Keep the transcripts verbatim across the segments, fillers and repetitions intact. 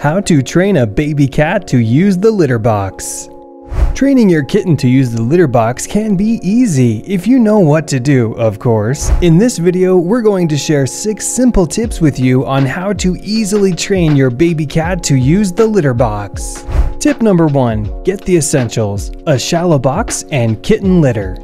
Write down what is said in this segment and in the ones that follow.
How to train a baby cat to use the litter box. Training your kitten to use the litter box can be easy, if you know what to do, of course. In this video, we're going to share six simple tips with you on how to easily train your baby cat to use the litter box. Tip number one, get the essentials: a shallow box and kitten litter.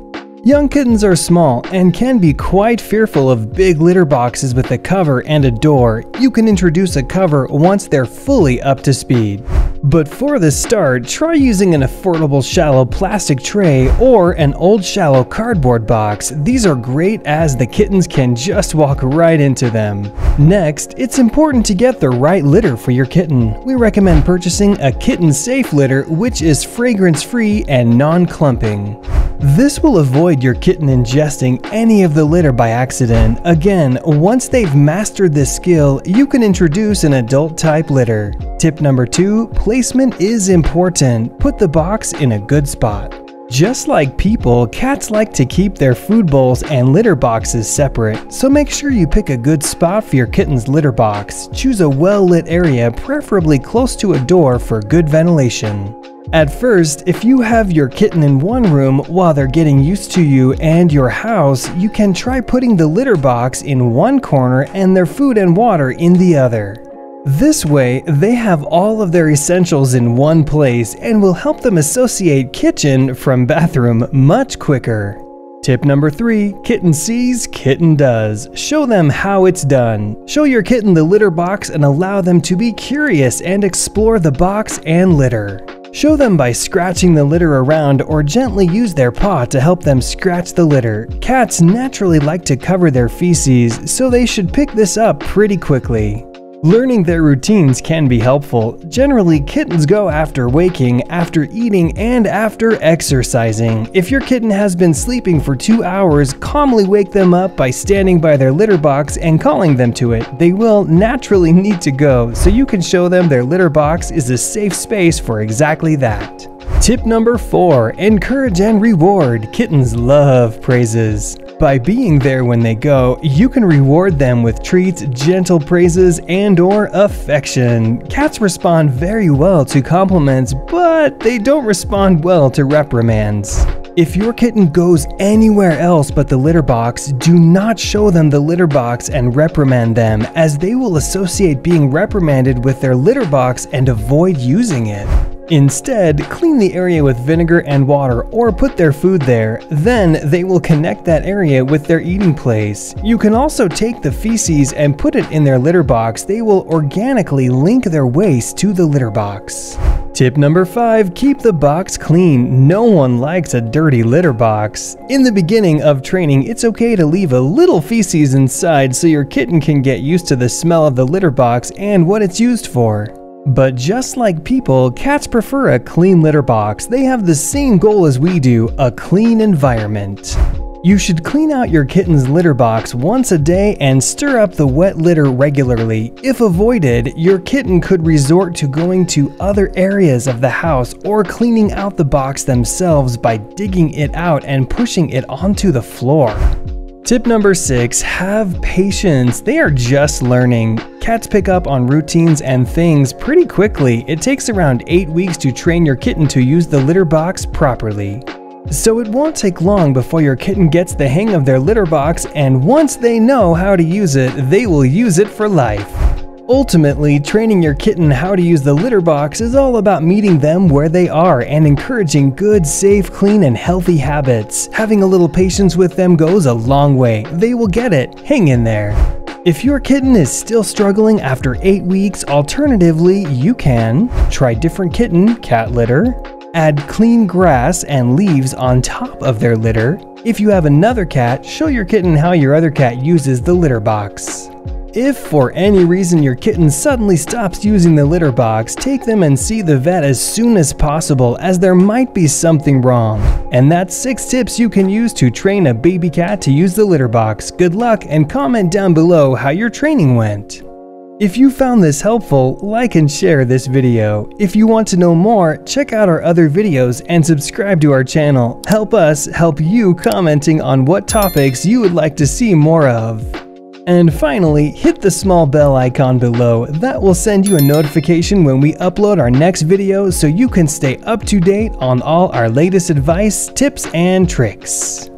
Young kittens are small and can be quite fearful of big litter boxes with a cover and a door. You can introduce a cover once they're fully up to speed. But for the start, try using an affordable shallow plastic tray or an old shallow cardboard box. These are great as the kittens can just walk right into them. Next, it's important to get the right litter for your kitten. We recommend purchasing a kitten-safe litter, which is fragrance-free and non-clumping. This will avoid your kitten ingesting any of the litter by accident. Again, once they've mastered this skill, you can introduce an adult-type litter. Tip number two, placement is important. Put the box in a good spot. Just like people, cats like to keep their food bowls and litter boxes separate, so make sure you pick a good spot for your kitten's litter box. Choose a well-lit area, preferably close to a door for good ventilation. At first, if you have your kitten in one room while they're getting used to you and your house, you can try putting the litter box in one corner and their food and water in the other. This way, they have all of their essentials in one place and will help them associate kitchen from bathroom much quicker. Tip number three, kitten sees, kitten does. Show them how it's done. Show your kitten the litter box and allow them to be curious and explore the box and litter. Show them by scratching the litter around or gently use their paw to help them scratch the litter. Cats naturally like to cover their feces, so they should pick this up pretty quickly. Learning their routines can be helpful. Generally, kittens go after waking, after eating, and after exercising. If your kitten has been sleeping for two hours, calmly wake them up by standing by their litter box and calling them to it. They will naturally need to go, so you can show them their litter box is a safe space for exactly that. Tip number four, encourage and reward. Kittens love praises. By being there when they go, you can reward them with treats, gentle praises, and/or affection. Cats respond very well to compliments, but they don't respond well to reprimands. If your kitten goes anywhere else but the litter box, do not show them the litter box and reprimand them, as they will associate being reprimanded with their litter box and avoid using it. Instead, clean the area with vinegar and water or put their food there. Then they will connect that area with their eating place. You can also take the feces and put it in their litter box. They will organically link their waste to the litter box. Tip number five, keep the box clean. No one likes a dirty litter box. In the beginning of training, it's okay to leave a little feces inside so your kitten can get used to the smell of the litter box and what it's used for. But just like people, cats prefer a clean litter box. They have the same goal as we do, a clean environment. You should clean out your kitten's litter box once a day and stir up the wet litter regularly. If avoided, your kitten could resort to going to other areas of the house or cleaning out the box themselves by digging it out and pushing it onto the floor. Tip number six, have patience. They are just learning. Cats pick up on routines and things pretty quickly. It takes around eight weeks to train your kitten to use the litter box properly. So it won't take long before your kitten gets the hang of their litter box, and once they know how to use it, they will use it for life. Ultimately, training your kitten how to use the litter box is all about meeting them where they are and encouraging good, safe, clean, and healthy habits. Having a little patience with them goes a long way. They will get it. Hang in there. If your kitten is still struggling after eight weeks, alternatively, you can try different kitten cat litter, add clean grass and leaves on top of their litter. If you have another cat, show your kitten how your other cat uses the litter box. If for any reason your kitten suddenly stops using the litter box, take them and see the vet as soon as possible, as there might be something wrong. And that's six tips you can use to train a baby cat to use the litter box. Good luck and comment down below how your training went. If you found this helpful, like and share this video. If you want to know more, check out our other videos and subscribe to our channel. Help us help you commenting on what topics you would like to see more of. And finally, hit the small bell icon below. That will send you a notification when we upload our next video so you can stay up to date on all our latest advice, tips, and tricks.